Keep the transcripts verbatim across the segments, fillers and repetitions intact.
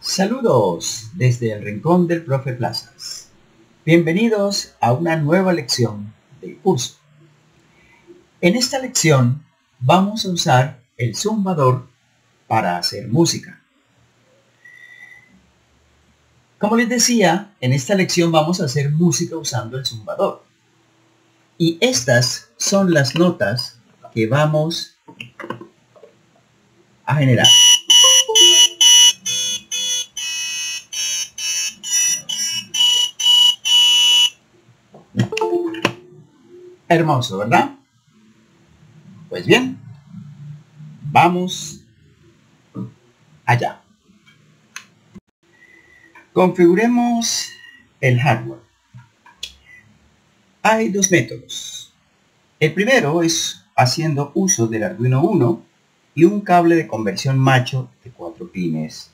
Saludos desde el Rincón del Profe Plazas. Bienvenidos a una nueva lección del curso. En esta lección vamos a usar el zumbador para hacer música. Como les decía, en esta lección vamos a hacer música usando el zumbador. Y estas son las notas que vamos a generar. Hermoso, ¿verdad? Pues bien, vamos allá. Configuremos el hardware. Hay dos métodos. El primero es haciendo uso del Arduino Uno y un cable de conversión macho de cuatro pines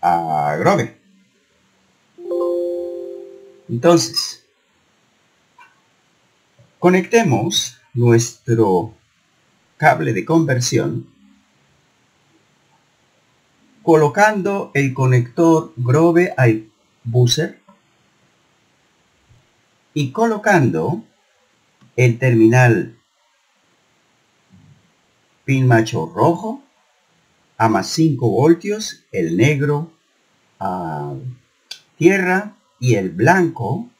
a Grove. Entonces, conectemos nuestro cable de conversión colocando el conector Grove al buzzer y colocando el terminal pin macho rojo a más cinco voltios, el negro a tierra y el blanco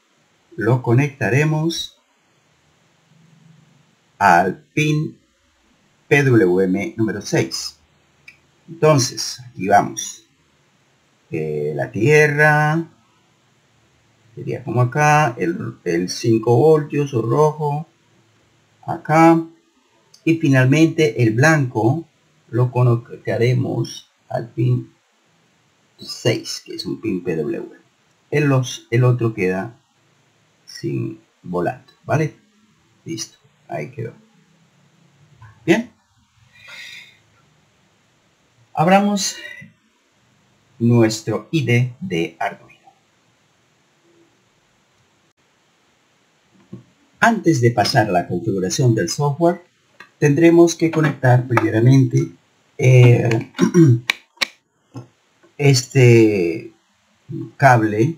lo conectaremos al pin P W M número seis. Entonces, aquí vamos. Eh, la tierra sería como acá, el, el cinco voltios o rojo acá, y finalmente el blanco lo conectaremos al pin seis, que es un pin P W M. El, los, el otro queda sin volante, ¿vale? Listo. Ahí quedó. Bien. Abramos nuestro I D E de Arduino. Antes de pasar a la configuración del software, tendremos que conectar primeramente eh, este cable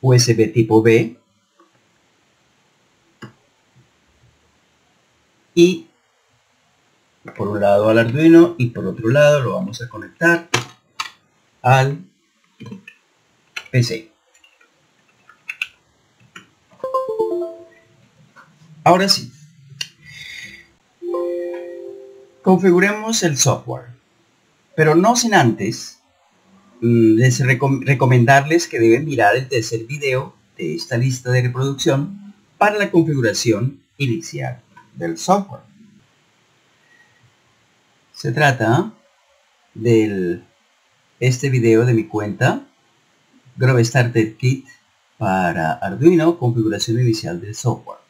U S B tipo B y por un lado al Arduino y por otro lado lo vamos a conectar al P C. Ahora sí, configuremos el software, pero no sin antes les recom- recomendarles que deben mirar el tercer video de esta lista de reproducción para la configuración inicial del software. Se trata del este video de mi cuenta Grove Starter Kit para Arduino, configuración inicial del software.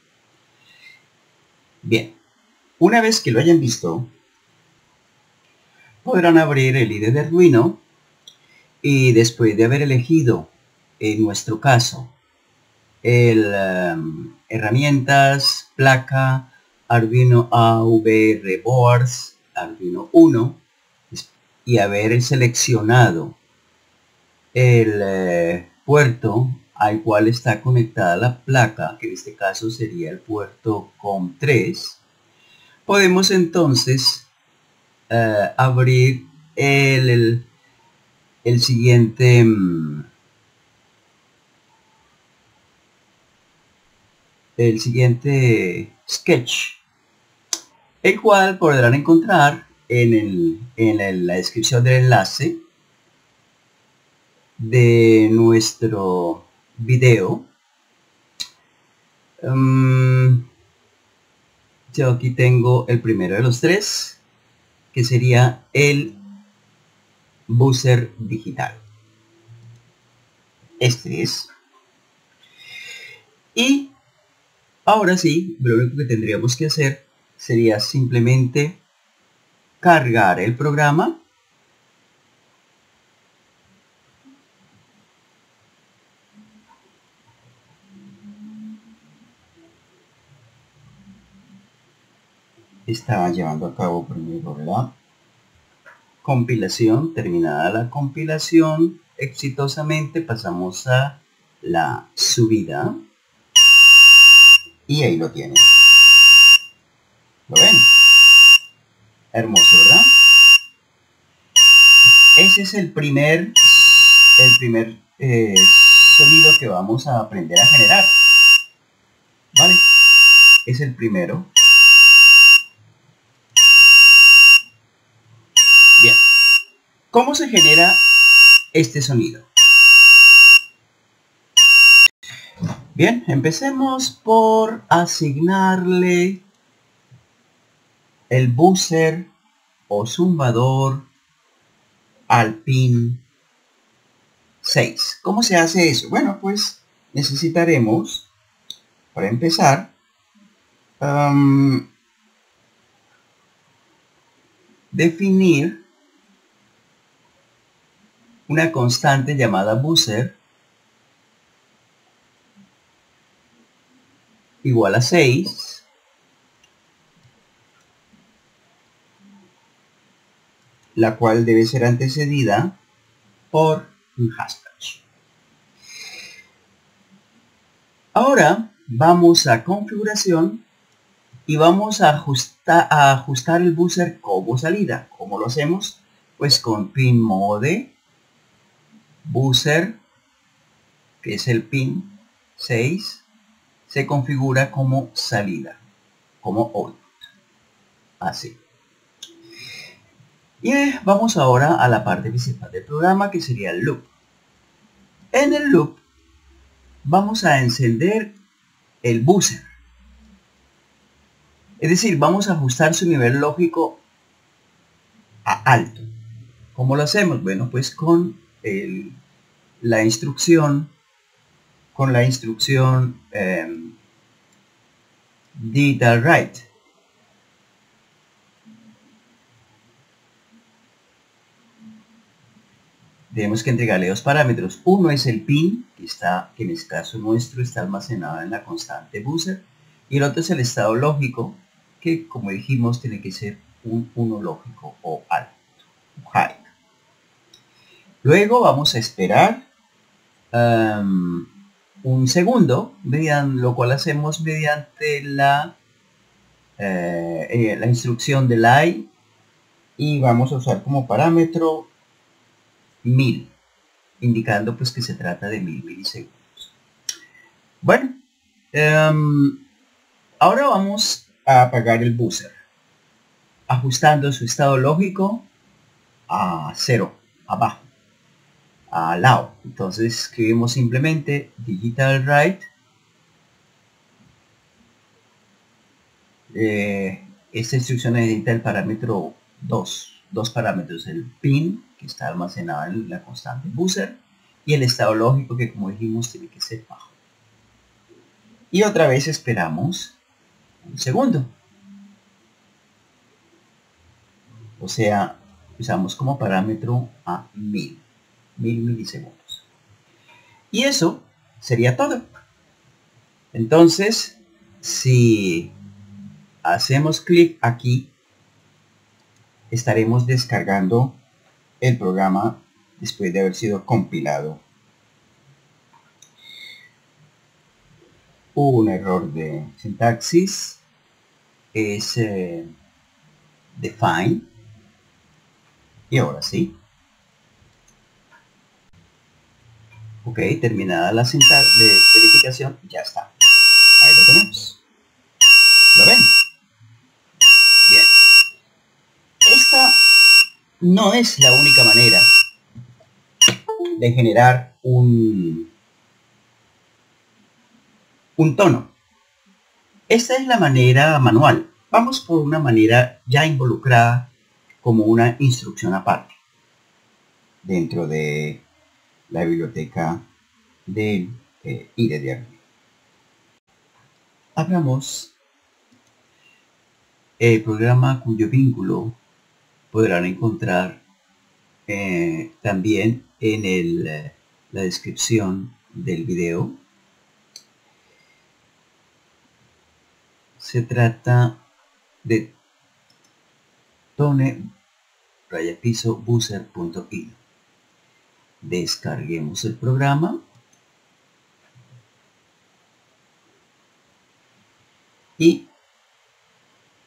Bien, una vez que lo hayan visto, podrán abrir el I D E de Arduino y después de haber elegido, en nuestro caso, el um, herramientas, placa, Arduino A V R Boards, Arduino Uno, y haber seleccionado el eh, puerto al cual está conectada la placa, que en este caso sería el puerto C O M tres, podemos entonces eh, abrir el, el, el siguiente el siguiente sketch, el cual podrán encontrar en, el, en el, la descripción del enlace de nuestro video. Um, yo aquí tengo el primero de los tres, que sería el buzzer digital. Este es. Y ahora sí, lo único que tendríamos que hacer sería simplemente cargar el programa estaba llevando a cabo primero, ¿verdad? compilación. Terminada la compilación exitosamente, pasamos a la subida. Y ahí lo tienen. ¿Lo ven? Hermoso, ¿verdad? Ese es el primer, el primer eh, sonido que vamos a aprender a generar. ¿Vale? Es el primero. Bien. ¿Cómo se genera este sonido? Bien, empecemos por asignarle el buzzer o zumbador al pin seis. ¿Cómo se hace eso? Bueno, pues necesitaremos, para empezar, um, definir una constante llamada buzzer igual a seis, la cual debe ser antecedida por un hashtag. Ahora vamos a configuración y vamos a ajustar, a ajustar el buzzer como salida. ¿Cómo lo hacemos? Pues con pin mode buzzer, que es el pin seis, se configura como salida, como output. Así. Y vamos ahora a la parte principal del programa, que sería el loop. En el loop vamos a encender el buzzer. Es decir, vamos a ajustar su nivel lógico a alto. ¿Cómo lo hacemos? Bueno, pues con el, la instrucción, con la instrucción eh, data write. Tenemos que entregarle dos parámetros. Uno es el pin, que está, que en el caso nuestro está almacenado en la constante buzzer, y el otro es el estado lógico, que como dijimos tiene que ser un uno lógico o alto, high. Luego vamos a esperar um, un segundo, mediante, lo cual hacemos mediante la, eh, eh, la instrucción del I D E, y vamos a usar como parámetro mil, indicando pues que se trata de mil milisegundos. Bueno, um, ahora vamos a apagar el buzzer, ajustando su estado lógico a cero, abajo, al lado. Entonces escribimos simplemente digital write, eh, esta instrucción necesita el parámetro dos, dos parámetros, el pin, que está almacenada en la constante buzzer, y el estado lógico, que como dijimos tiene que ser bajo. Y otra vez esperamos un segundo. O sea, usamos como parámetro a mil, mil milisegundos. Y eso sería todo. Entonces, si hacemos clic aquí, estaremos descargando el programa después de haber sido compilado. Hubo un error de sintaxis, es eh, define, y ahora sí. Ok, terminada la sintaxis de verificación, ya está. Ahí lo tenemos. ¿Lo ven? Bien. Esta no es la única manera de generar un, un tono. Esta es la manera manual. Vamos por una manera ya involucrada como una instrucción aparte dentro de la biblioteca del eh, I D E de Arduino. Abramos el programa cuyo vínculo podrán encontrar eh, también en el, eh, la descripción del video. Se trata de Tone raya piso buzzer.py. Descarguemos el programa y,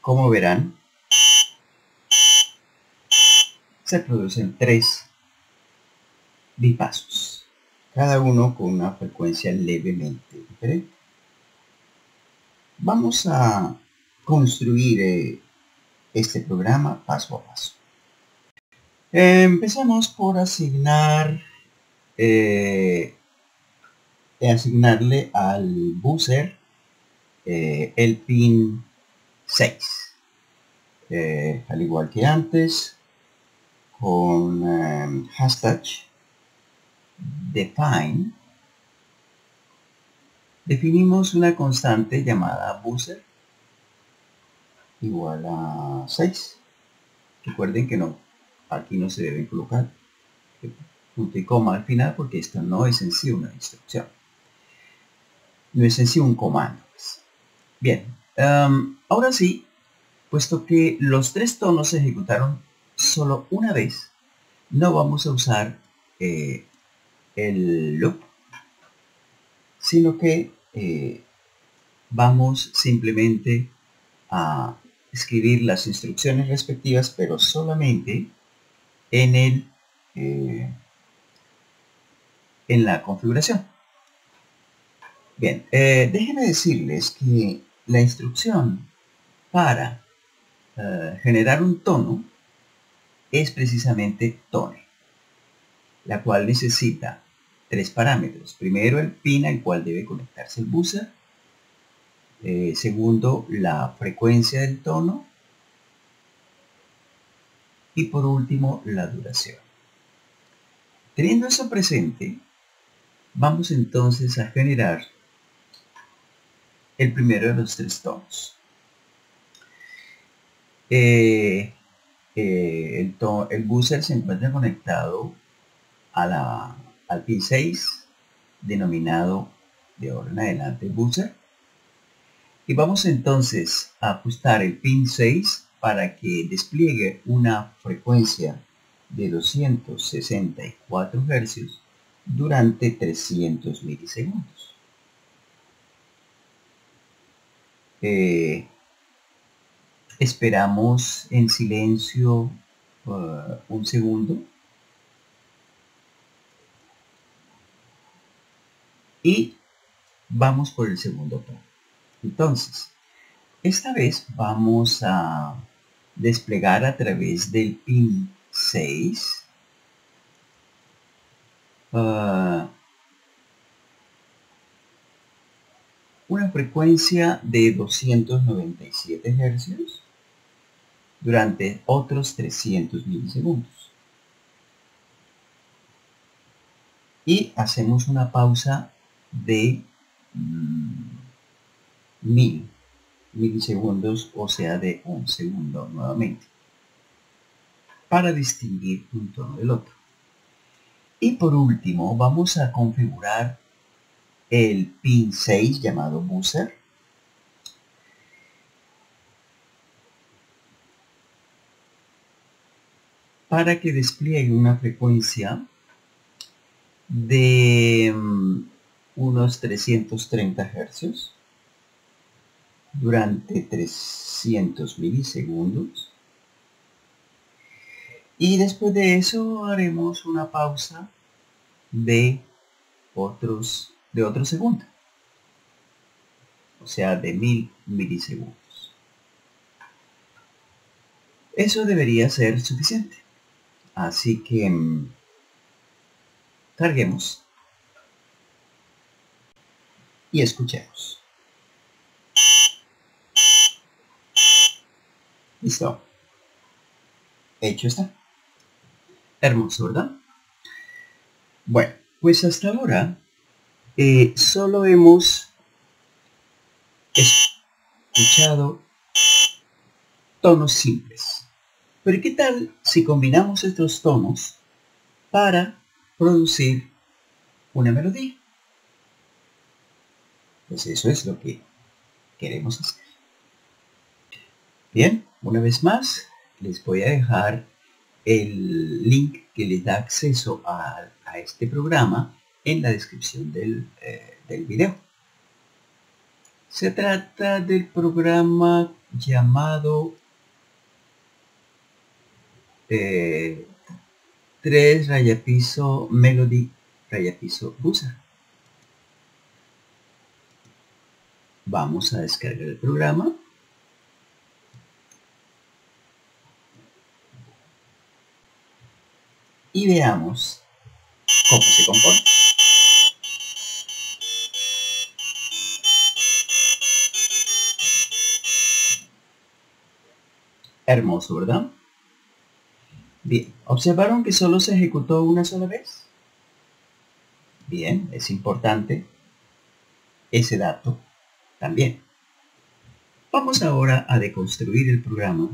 como verán, se producen tres bipasos, cada uno con una frecuencia levemente diferente. Vamos a construir eh, este programa paso a paso. Empezamos por asignar eh, asignarle al buzzer eh, el pin seis, eh, al igual que antes, con um, hashtag define. Definimos una constante llamada buzzer igual a seis. Recuerden que no, aquí no se deben colocar punto y coma al final, porque esto no es en sí una instrucción, no es en sí un comando. Bien, um, ahora sí, puesto que los tres tonos se ejecutaron solo una vez, no vamos a usar eh, el loop, sino que eh, vamos simplemente a escribir las instrucciones respectivas, pero solamente en el eh, en la configuración. Bien, eh, déjenme decirles que la instrucción para eh, generar un tono es precisamente tone, la cual necesita tres parámetros. Primero, el pin al cual debe conectarse el buzzer. Eh, segundo, la frecuencia del tono. Y por último, la duración. Teniendo eso presente, vamos entonces a generar el primero de los tres tonos. Eh, eh, el, tono, el buzzer se encuentra conectado a la, al pin seis, denominado de ahora en adelante buzzer. Y vamos entonces a ajustar el pin seis para que despliegue una frecuencia de doscientos sesenta y cuatro hercios durante trescientos milisegundos. Eh, esperamos en silencio uh, un segundo. Y vamos por el segundo tono. Entonces, esta vez vamos a desplegar a través del pin seis uh, una frecuencia de doscientos noventa y siete hercios durante otros trescientos milisegundos. Y hacemos una pausa de mm, mil milisegundos, o sea de un segundo nuevamente, para distinguir un tono del otro. Y por último vamos a configurar el pin seis llamado buzzer, para que despliegue una frecuencia de unos trescientos treinta hercios durante trescientos milisegundos, y después de eso haremos una pausa de otros de otro segundo, o sea de mil milisegundos. Eso debería ser suficiente, así que mmm, carguemos y escuchemos. Listo. Hecho está. Hermoso, ¿verdad? Bueno, pues hasta ahora eh, solo hemos escuchado tonos simples. Pero ¿qué tal si combinamos estos tonos para producir una melodía? Pues eso es lo que queremos hacer. Bien, una vez más les voy a dejar el link que les da acceso a, a este programa en la descripción del, eh, del video. Se trata del programa llamado eh, tres rayapiso melody rayapiso buzzer. Vamos a descargar el programa. Y veamos cómo se compone. Hermoso, ¿verdad? Bien, ¿observaron que solo se ejecutó una sola vez? Bien, es importante ese dato también. Vamos ahora a deconstruir el programa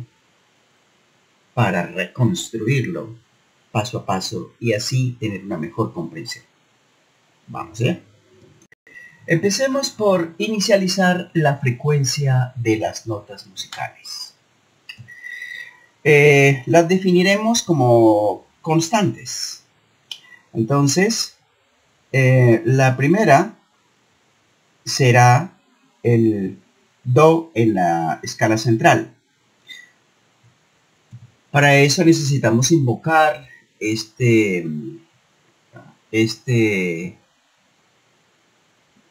para reconstruirlo paso a paso y así tener una mejor comprensión. Vamos ya. Empecemos por inicializar la frecuencia de las notas musicales. Eh, las definiremos como constantes. Entonces, eh, la primera será el do en la escala central. Para eso necesitamos invocar Este, este,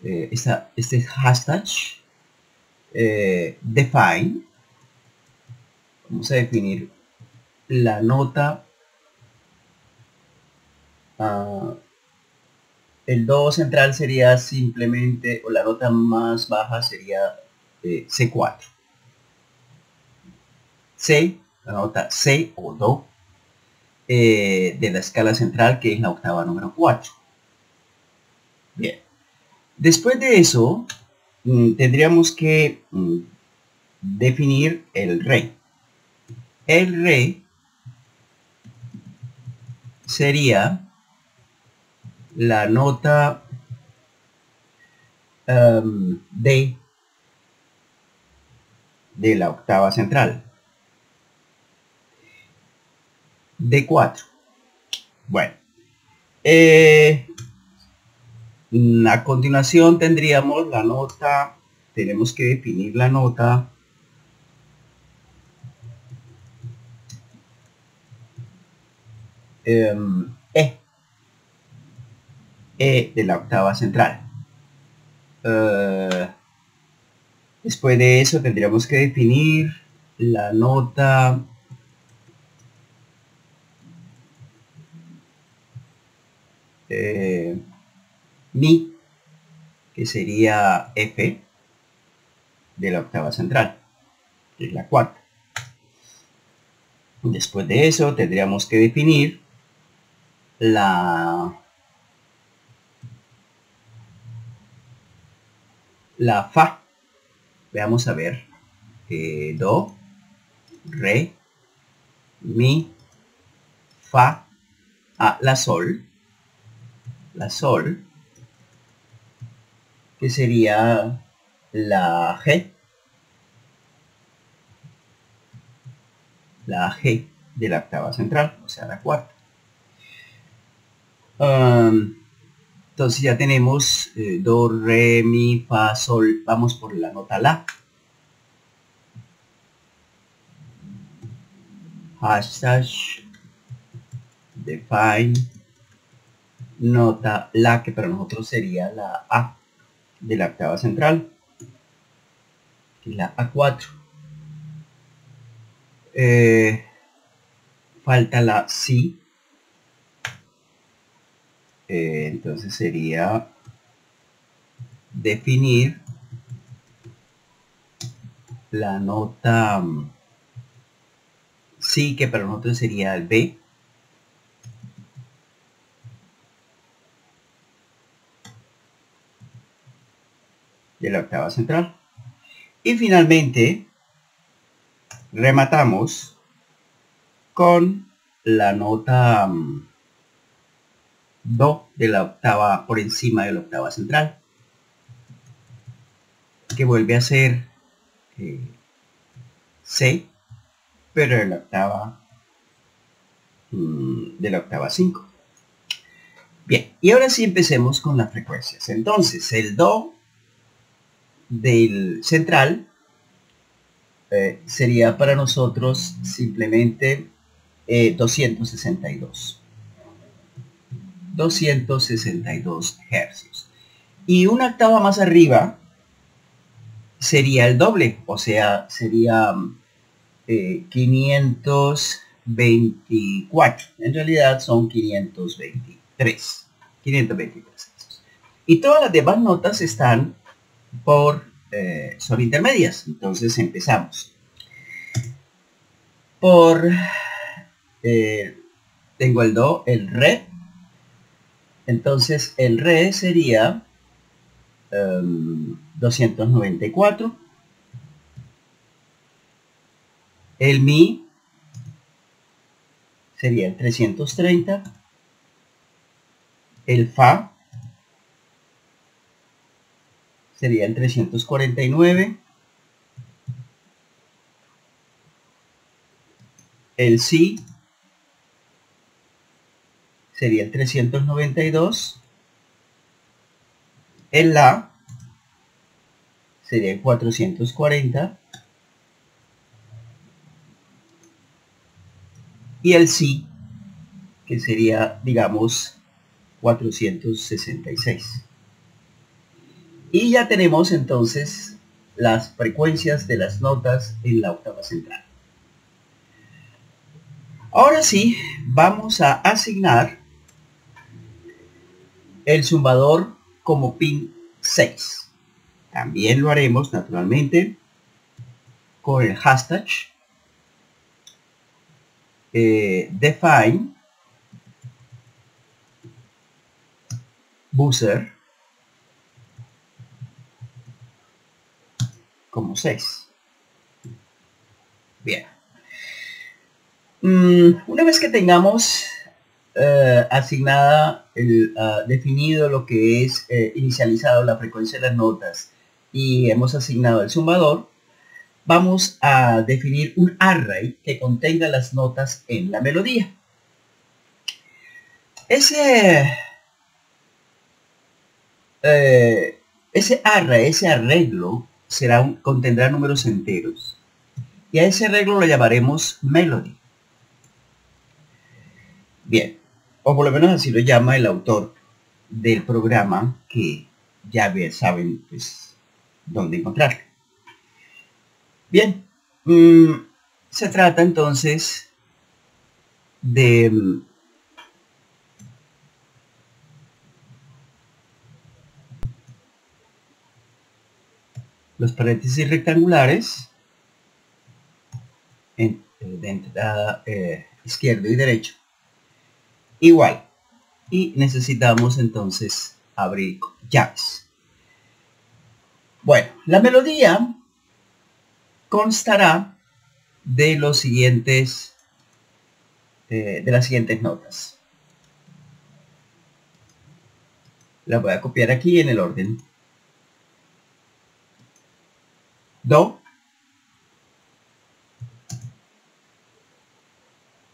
eh, esta, este hashtag eh, define. Vamos a definir la nota, uh, el do central sería simplemente, o la nota más baja sería eh, C cuatro, C, la nota C o do Eh, de la escala central, que es la octava número cuatro. Bien, después de eso mm, tendríamos que mm, definir el re. El re sería la nota um, D de la octava central, D cuatro. Bueno, eh, a continuación tendríamos la nota, tenemos que definir la nota eh, E, E de la octava central. Eh, después de eso tendríamos que definir la nota Eh, mi, que sería F de la octava central, que es la cuarta. Después de eso tendríamos que definir la la fa. Veamos a ver, eh, do, re, mi, fa, a la sol, la sol, que sería la G, la G de la octava central, o sea la cuarta. Um, entonces ya tenemos eh, do, re, mi, fa, sol. Vamos por la nota la. Hashtag define nota la, que para nosotros sería la A de la octava central, que es la A cuatro. Eh, falta la Si, eh, entonces sería definir la nota Si, que para nosotros sería el B. De la octava central. Y finalmente rematamos con la nota um, do de la octava, por encima de la octava central, que vuelve a ser eh, C, pero de la octava de la octava cinco. Bien, y ahora sí empecemos con las frecuencias. Entonces, el do del central eh, sería para nosotros simplemente eh, doscientos sesenta y dos hercios. Y una octava más arriba sería el doble, o sea, sería eh, quinientos veinticuatro. En realidad son quinientos veintitrés. Y todas las demás notas están por eh, son intermedias. Entonces empezamos por eh, tengo el do, el re. Entonces el re sería um, doscientos noventa y cuatro. El mi sería el trescientos treinta. El fa sería el trescientos cuarenta y nueve. El si sería el trescientos noventa y dos. El la sería el cuatrocientos cuarenta. Y el si, que sería, digamos, cuatrocientos sesenta y seis. Y ya tenemos entonces las frecuencias de las notas en la octava central. Ahora sí, vamos a asignar el zumbador como pin seis. También lo haremos naturalmente con el hashtag eh, define buzzer como seis. Bien. Una vez que tengamos eh, asignada, el, uh, definido lo que es eh, inicializado la frecuencia de las notas y hemos asignado el zumbador, vamos a definir un array que contenga las notas en la melodía. Ese... Eh, ese array, ese arreglo será un, contendrá números enteros, y a ese arreglo lo llamaremos melody. Bien, o por lo menos así lo llama el autor del programa, que ya saben pues dónde encontrarlo. Bien, mmm, se trata entonces de los paréntesis rectangulares en, de entrada eh, izquierdo y derecho, igual, y necesitamos entonces abrir llaves. Bueno, la melodía constará de los siguientes eh, de las siguientes notas. La voy a copiar aquí en el orden: do,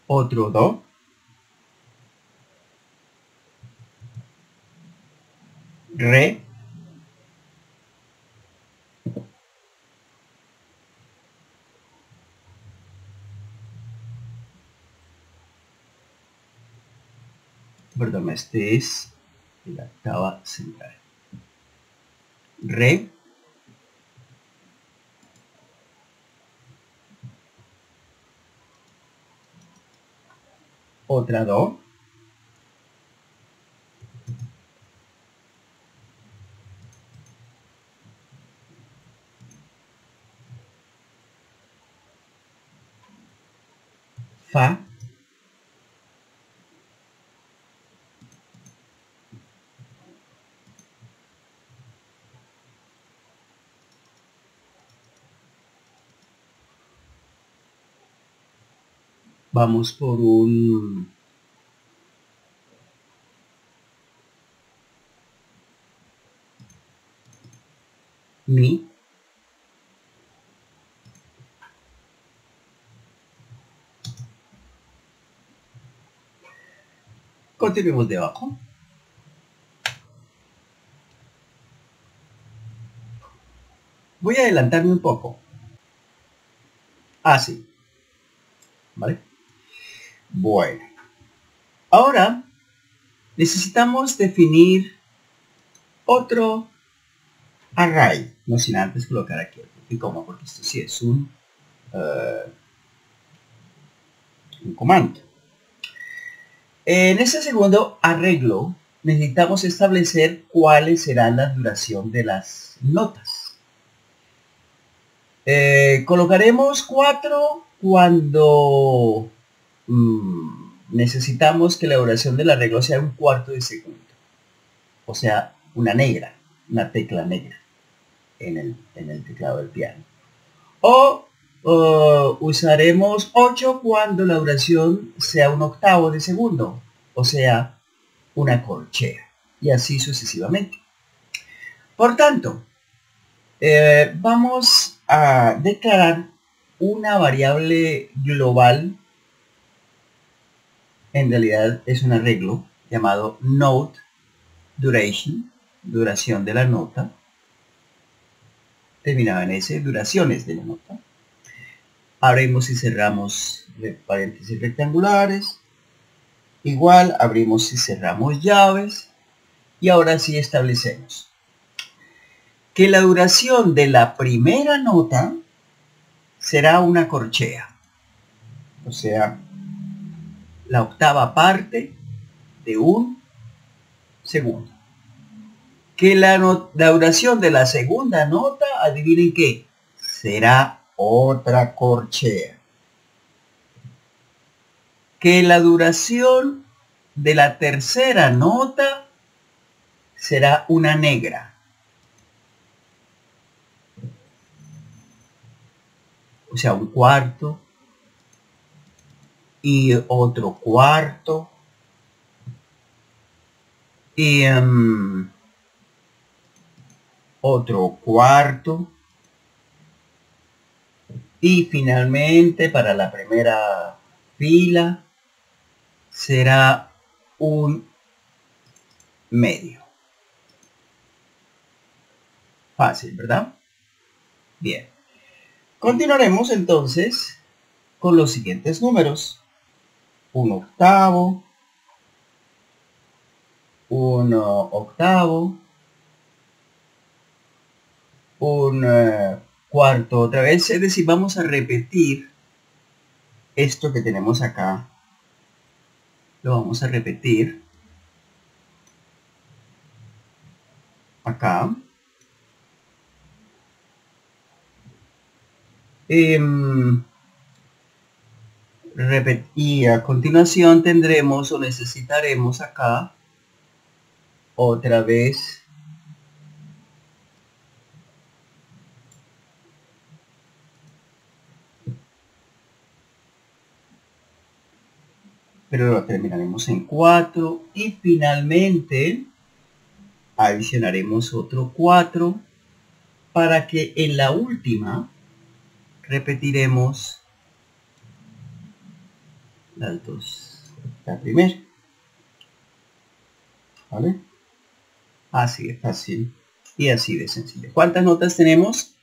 otro do, re, perdón, este es el octava central, re, otra do, fa, vamos por un mi, Continuemos de abajo. Voy a adelantarme un poco. Así. ¿Vale? Bueno. Ahora necesitamos definir otro array. No sin antes colocar aquí el coma, porque esto sí es un, uh, un comando. En este segundo arreglo necesitamos establecer cuáles serán la duración de las notas. Eh, colocaremos cuatro cuando mmm, necesitamos que la duración del arreglo sea un cuarto de segundo. O sea, una negra, una tecla negra en el, en el teclado del piano. O uh, usaremos ocho cuando la duración sea un octavo de segundo. O sea, una corchea. Y así sucesivamente. Por tanto, eh, vamos a declarar una variable global. En realidad es un arreglo llamado note duration, duración de la nota, terminado en S, duraciones de la nota. Abrimos y cerramos paréntesis rectangulares, igual abrimos y cerramos llaves, y ahora sí establecemos que la duración de la primera nota será una corchea, o sea, la octava parte de un segundo. Que la, no la duración de la segunda nota, adivinen qué, será otra corchea. Que la duración de la tercera nota será una negra. O sea, un cuarto y otro cuarto y um, otro cuarto, y finalmente para la primera fila será un medio. Fácil, ¿verdad? Bien. Continuaremos entonces con los siguientes números. Un octavo, un octavo, un cuarto otra vez. Es decir, vamos a repetir esto que tenemos acá. Lo vamos a repetir acá. Eh, y a continuación tendremos o necesitaremos acá otra vez pero lo terminaremos en cuatro y finalmente adicionaremos otro cuatro para que en la última repetiremos las dos, la primera, ¿vale? Así de fácil y así de sencillo. ¿Cuántas notas tenemos?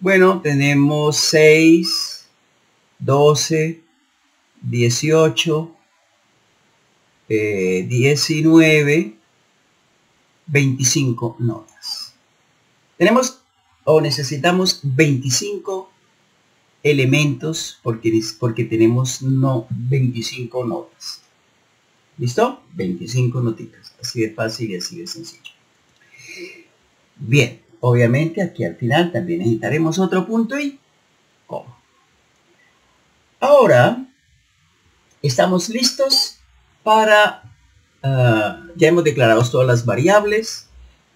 Bueno, tenemos seis, doce, dieciocho, eh, diecinueve, veinticinco notas. Tenemos o necesitamos veinticinco elementos porque, porque tenemos no veinticinco notas. ¿Listo? veinticinco notitas. Así de fácil y así de sencillo. Bien, obviamente aquí al final también necesitaremos otro punto y coma. Ahora estamos listos para... Uh, ya hemos declarado todas las variables.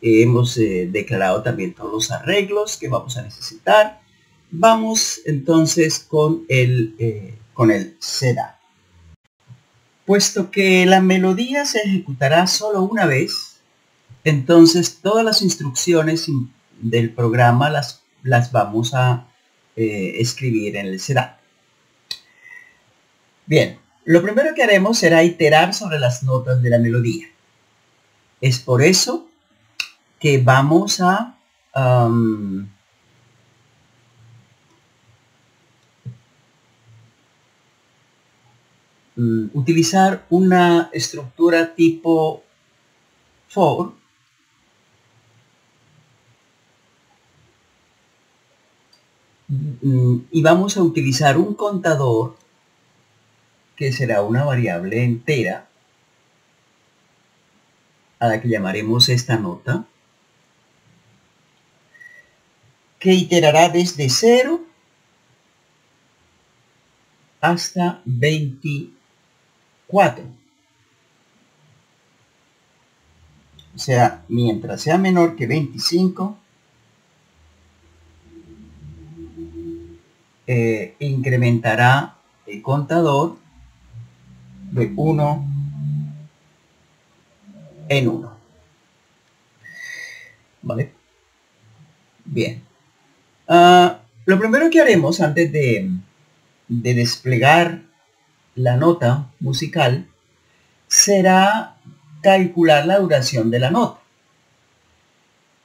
Eh, hemos eh, declarado también todos los arreglos que vamos a necesitar. Vamos entonces con el, eh, con el setup. Puesto que la melodía se ejecutará solo una vez, entonces todas las instrucciones del programa las, las vamos a eh, escribir en el setup. Bien, Lo primero que haremos será iterar sobre las notas de la melodía. Es por eso que vamos a... Um, utilizar una estructura tipo for y vamos a utilizar un contador que será una variable entera a la que llamaremos esta nota, que iterará desde cero hasta veinticuatro. O sea, mientras sea menor que veinticinco, eh, incrementará el contador de uno en uno. ¿Vale? Bien. Uh, lo primero que haremos antes de... de desplegar la nota musical será calcular la duración de la nota.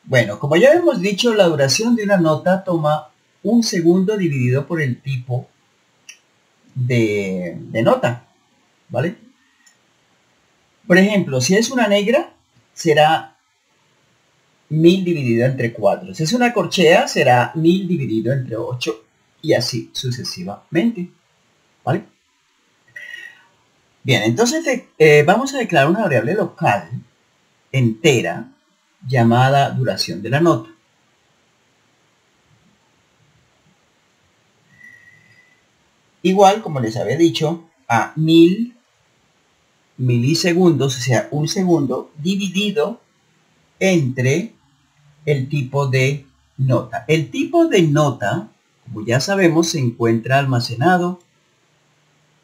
Bueno, como ya hemos dicho, la duración de una nota toma un segundo dividido por el tipo de, de nota, ¿vale? Por ejemplo, si es una negra, será mil dividido entre cuatro. Si es una corchea, será mil dividido entre ocho. Y así sucesivamente, ¿vale? Bien, entonces eh, vamos a declarar una variable local entera llamada duración de la nota. Igual, como les había dicho, a mil milisegundos, o sea, un segundo, dividido entre el tipo de nota. El tipo de nota, como ya sabemos, se encuentra almacenado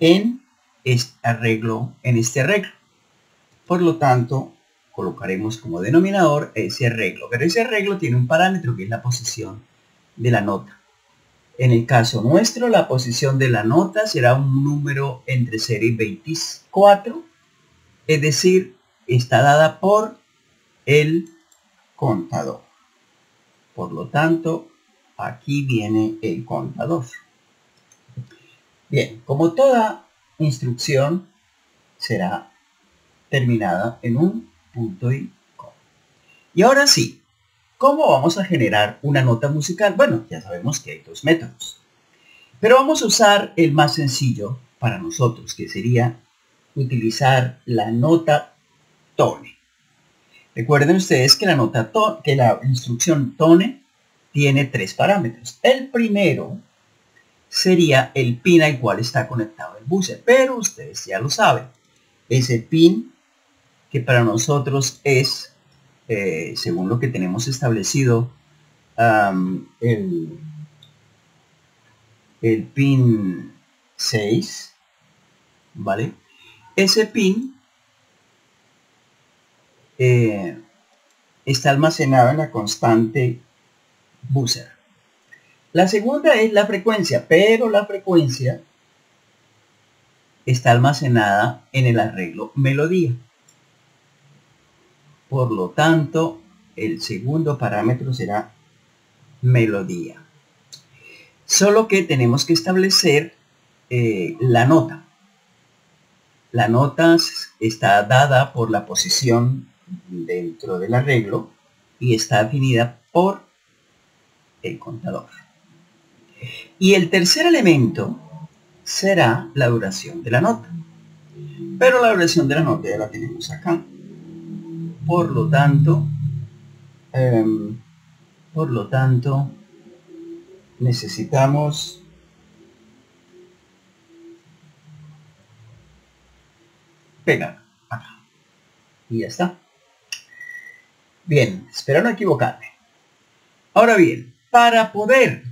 en este arreglo, en este arreglo. Por lo tanto, colocaremos como denominador ese arreglo. Pero ese arreglo tiene un parámetro que es la posición de la nota. En el caso nuestro, la posición de la nota será un número entre cero y veinticuatro. Es decir, está dada por el contador. Por lo tanto, aquí viene el contador. Bien, como toda instrucción será terminada en un punto y coma. Y ahora sí, ¿cómo vamos a generar una nota musical? Bueno, ya sabemos que hay dos métodos, pero vamos a usar el más sencillo para nosotros, que sería utilizar la nota tone. Recuerden ustedes que la nota tone, que la instrucción tone tiene tres parámetros. El primero sería el pin al cual está conectado el buzzer, pero ustedes ya lo saben. Ese pin que para nosotros es, eh, según lo que tenemos establecido, um, el, el pin seis, ¿vale? Ese pin eh, está almacenado en la constante buzzer. La segunda es la frecuencia, pero la frecuencia está almacenada en el arreglo melodía. Por lo tanto, el segundo parámetro será melodía. Solo que tenemos que establecer eh, la nota. La nota está dada por la posición dentro del arreglo y está definida por el contador. Y el tercer elemento será la duración de la nota, pero la duración de la nota ya la tenemos acá. Por lo tanto, eh, por lo tanto necesitamos pegar acá y ya está. Bien, espero no equivocarme. Ahora bien, Para poder,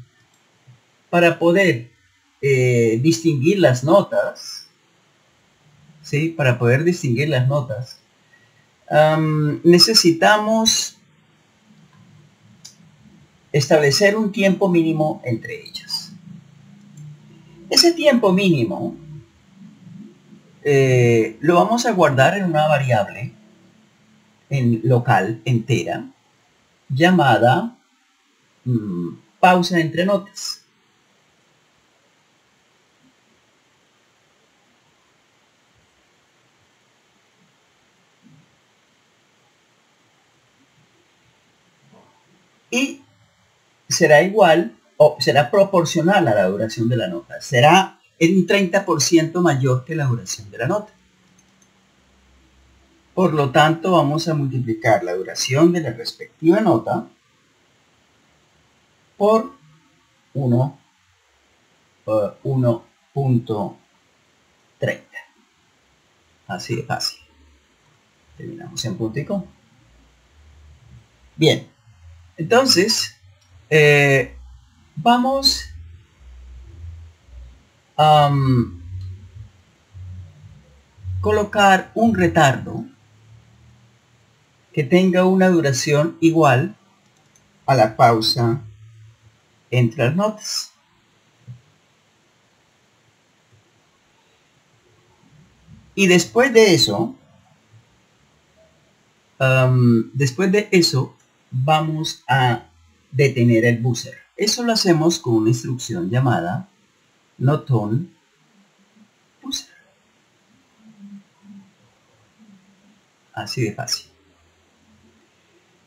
para poder eh, distinguir las notas, ¿sí? Para poder distinguir las notas, um, necesitamos establecer un tiempo mínimo entre ellas. Ese tiempo mínimo eh, lo vamos a guardar en una variable en local entera llamada mmm, pausa entre notas. Y será igual o será proporcional a la duración de la nota. Será en un treinta por ciento mayor que la duración de la nota. Por lo tanto, vamos a multiplicar la duración de la respectiva nota por uno punto treinta. Así de fácil. Terminamos en puntico. Bien. Entonces, eh, vamos a um, colocar un retardo que tenga una duración igual a la pausa entre las notas. Y después de eso, um, después de eso, vamos a detener el buzzer. Eso lo hacemos con una instrucción llamada notón buzzer. Así de fácil.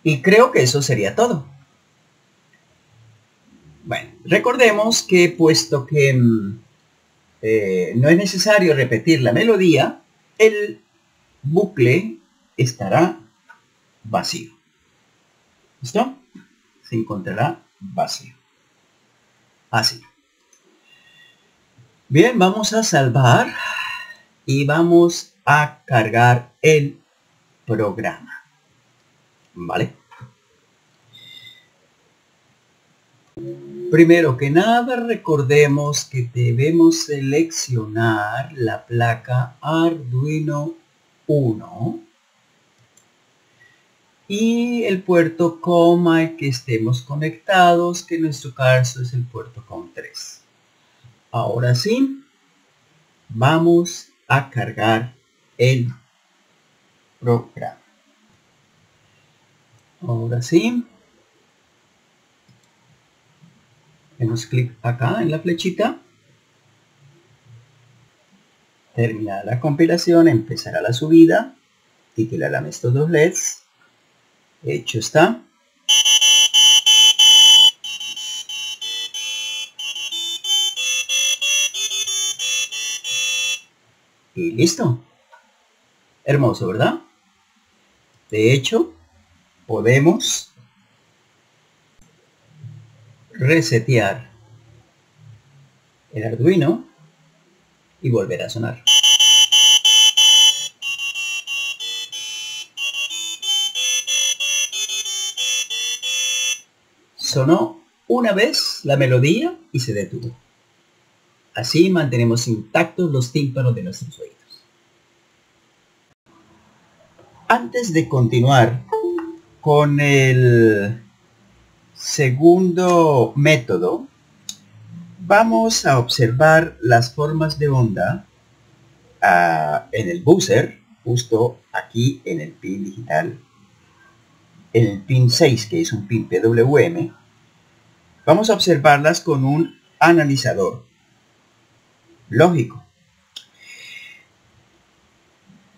Y creo que eso sería todo. Bueno, recordemos que puesto que eh, no es necesario repetir la melodía, el bucle estará vacío. ¿Listo? Se encontrará vacío. Así. Bien, vamos a salvar y vamos a cargar el programa. ¿Vale? Primero que nada, recordemos que debemos seleccionar la placa Arduino Uno. Y el puerto C O M al que estemos conectados, que en nuestro caso es el puerto C O M tres. Ahora sí, vamos a cargar el programa. Ahora sí, hacemos clic acá en la flechita. Terminada la compilación, empezará la subida. Titilarán estos dos L E Ds. Hecho está. Y listo. Hermoso, ¿verdad? De hecho, podemos resetear el Arduino y volver a sonar. Sonó una vez la melodía y se detuvo. Así mantenemos intactos los tímpanos de nuestros oídos. Antes de continuar con el segundo método, vamos a observar las formas de onda uh, en el buzzer, justo aquí en el pin digital, en el pin seis, que es un pin P W M. Vamos a observarlas con un analizador lógico.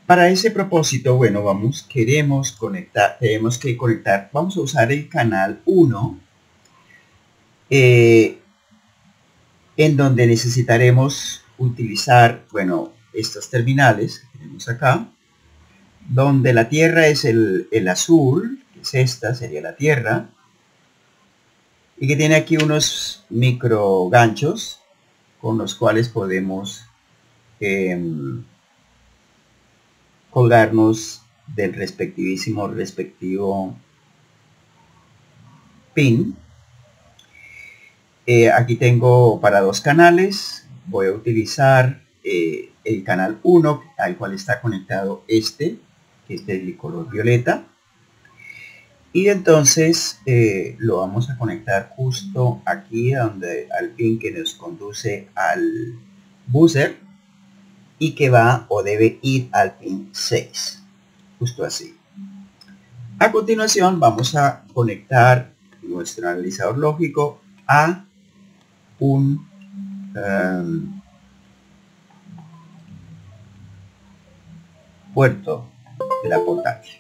Para ese propósito, bueno, vamos, queremos conectar, tenemos que conectar, vamos a usar el canal uno, eh, en donde necesitaremos utilizar, bueno, estas terminales que tenemos acá, donde la tierra es el, el azul, que es esta, sería la tierra, y que tiene aquí unos micro ganchos con los cuales podemos eh, colgarnos del respectivísimo respectivo pin. Eh, aquí tengo para dos canales, voy a utilizar eh, el canal uno, al cual está conectado este, que es de color violeta. Y entonces eh, lo vamos a conectar justo aquí donde, al pin que nos conduce al buzzer. y que va o debe ir al pin seis, justo así. A continuación vamos a conectar nuestro analizador lógico a un um, puerto de la portátil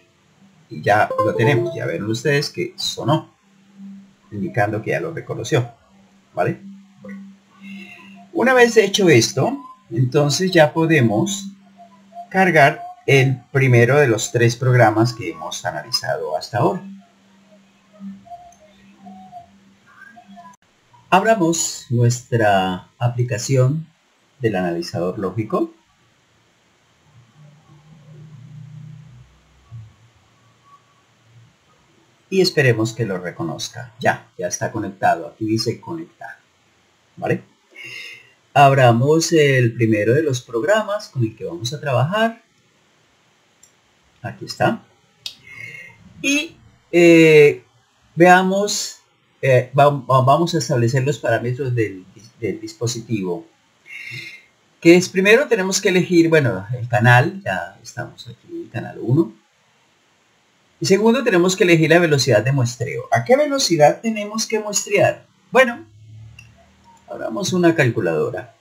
y ya lo tenemos. Ya ven ustedes que sonó, indicando que ya lo reconoció, ¿vale? Una vez hecho esto, entonces ya podemos cargar el primero de los tres programas que hemos analizado hasta ahora. Abramos nuestra aplicación del analizador lógico. Y esperemos que lo reconozca. Ya, ya está conectado. Aquí dice conectar. ¿Vale? Abramos el primero de los programas con el que vamos a trabajar. Aquí está. Y eh, veamos, eh, va, va, vamos a establecer los parámetros del, del dispositivo. Que es primero tenemos que elegir, bueno, el canal. Ya estamos aquí en el canal uno. Y segundo, tenemos que elegir la velocidad de muestreo. ¿A qué velocidad tenemos que muestrear? Bueno, abramos una calculadora,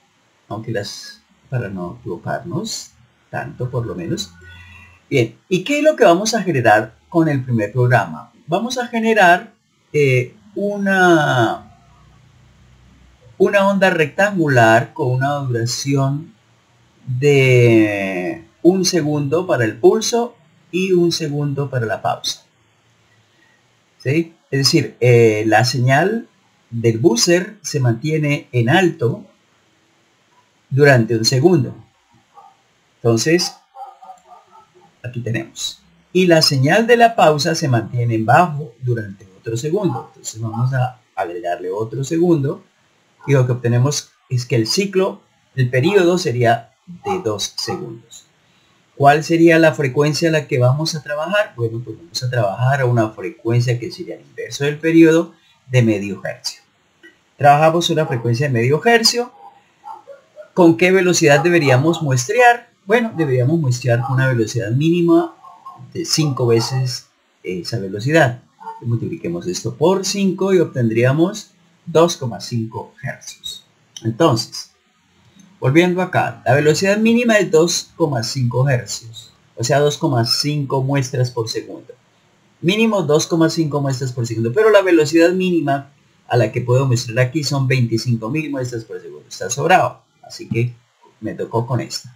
aunque las, para no equivocarnos tanto por lo menos. Bien, ¿y qué es lo que vamos a generar con el primer programa? Vamos a generar eh, una, una onda rectangular con una duración de un segundo para el pulso y un segundo para la pausa, ¿sí? Es decir, eh, la señal del buzzer se mantiene en alto durante un segundo. Entonces, aquí tenemos. Y la señal de la pausa se mantiene en bajo durante otro segundo. Entonces vamos a agregarle otro segundo. Y lo que obtenemos es que el ciclo, el periodo sería de dos segundos. ¿Cuál sería la frecuencia a la que vamos a trabajar? Bueno, pues vamos a trabajar a una frecuencia que sería el inverso del periodo, de medio hercio. Trabajamos una frecuencia de medio hercio. ¿Con qué velocidad deberíamos muestrear? Bueno, deberíamos muestrear una velocidad mínima de cinco veces esa velocidad. Multipliquemos esto por cinco y obtendríamos dos coma cinco hercios. Entonces, volviendo acá, la velocidad mínima es dos coma cinco hercios, o sea, dos coma cinco muestras por segundo. Mínimo dos coma cinco muestras por segundo, pero la velocidad mínima a la que puedo mostrar aquí son veinticinco mil muestras por segundo. Está sobrado, así que me tocó con esta.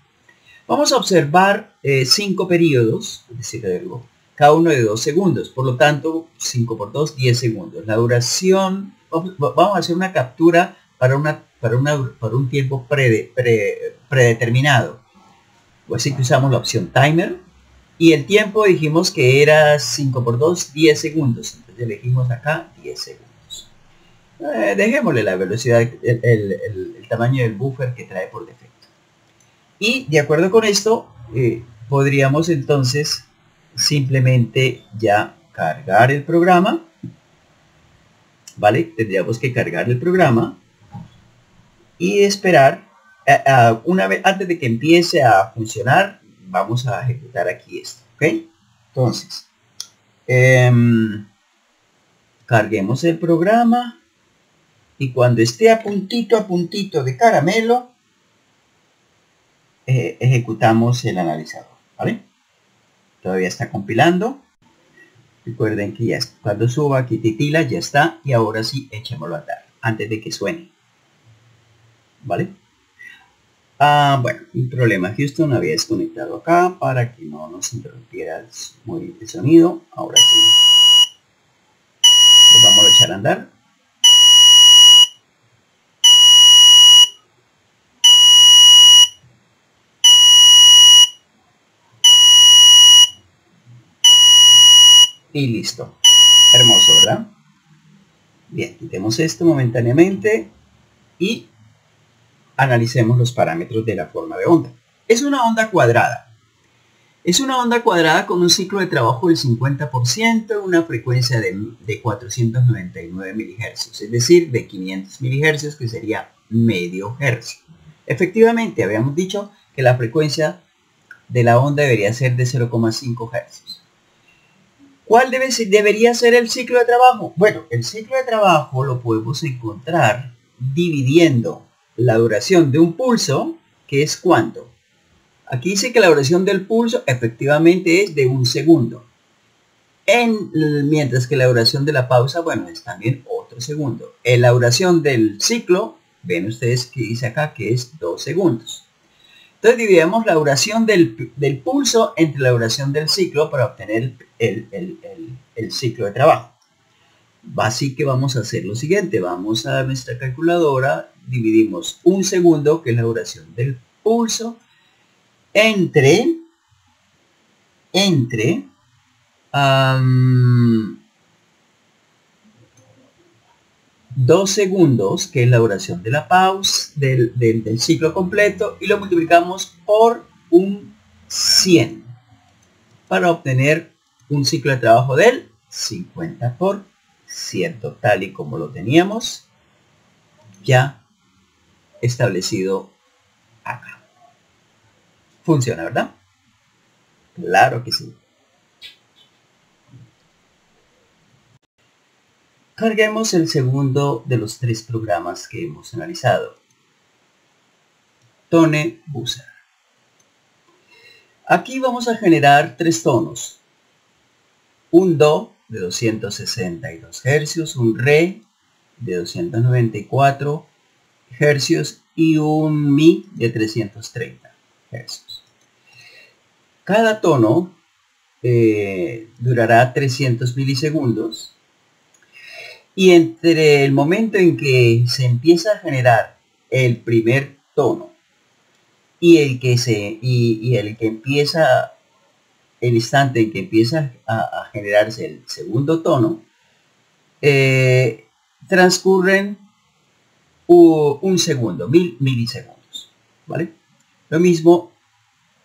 Vamos a observar cinco eh, periodos, es decir, algo, cada uno de dos segundos. Por lo tanto, cinco por dos, diez segundos. La duración, vamos, vamos a hacer una captura para una Para, una, para un tiempo pre, pre, predeterminado. Así que usamos la opción timer. Y el tiempo dijimos que era cinco por dos, diez segundos. Entonces elegimos acá diez segundos. Eh, dejémosle la velocidad, el, el, el, el tamaño del buffer que trae por defecto. Y de acuerdo con esto, eh, podríamos entonces simplemente ya cargar el programa. ¿Vale? Tendríamos que cargar el programa. Y esperar, uh, uh, una vez antes de que empiece a funcionar, vamos a ejecutar aquí esto, ¿ok? Entonces, eh, carguemos el programa y cuando esté a puntito, a puntito de caramelo, eh, ejecutamos el analizador, ¿vale? Todavía está compilando. Recuerden que ya cuando suba aquí titila, ya está. Y ahora sí, echémoslo a andar antes de que suene. ¿Vale? Ah, bueno, un problema. Houston había desconectado acá para que no nos interrumpiera muy el sonido. Ahora sí. Lo vamos a echar a andar. Y listo. Hermoso, ¿verdad? Bien, quitemos esto momentáneamente y analicemos los parámetros de la forma de onda. Es una onda cuadrada. Es una onda cuadrada con un ciclo de trabajo del cincuenta por ciento, una frecuencia de, de cuatrocientos noventa y nueve milihercios, es decir, de quinientos milihercios, que sería medio hercio. Efectivamente, habíamos dicho que la frecuencia de la onda debería ser de cero coma cinco hercios. ¿Cuál debe, debería ser el ciclo de trabajo? Bueno, el ciclo de trabajo lo podemos encontrar dividiendo la duración de un pulso, que es ¿cuánto? Aquí dice que la duración del pulso efectivamente es de un segundo. En, mientras que la duración de la pausa, bueno, es también otro segundo. En la duración del ciclo, ven ustedes que dice acá que es dos segundos. Entonces dividimos la duración del, del pulso entre la duración del ciclo para obtener el, el, el, el ciclo de trabajo. Así que vamos a hacer lo siguiente. Vamos a nuestra calculadora, dividimos un segundo, que es la duración del pulso, entre, entre, Um, dos segundos, que es la duración de la pausa del, del, del ciclo completo, y lo multiplicamos por un cien para obtener un ciclo de trabajo del cincuenta por ciento, tal y como lo teníamos ya establecido acá. Funciona, ¿verdad? Claro que sí. Carguemos el segundo de los tres programas que hemos analizado, Tone Buzzer. Aquí vamos a generar tres tonos, un Do de doscientos sesenta y dos hercios, un Re de doscientos noventa y cuatro hercios y un Mi de trescientos treinta hercios. Cada tono eh, durará trescientos milisegundos. Y entre el momento en que se empieza a generar el primer tono y el que se y, y el que empieza el instante en que empieza a, a generarse el segundo tono, eh, transcurren un segundo, mil milisegundos, ¿vale? Lo mismo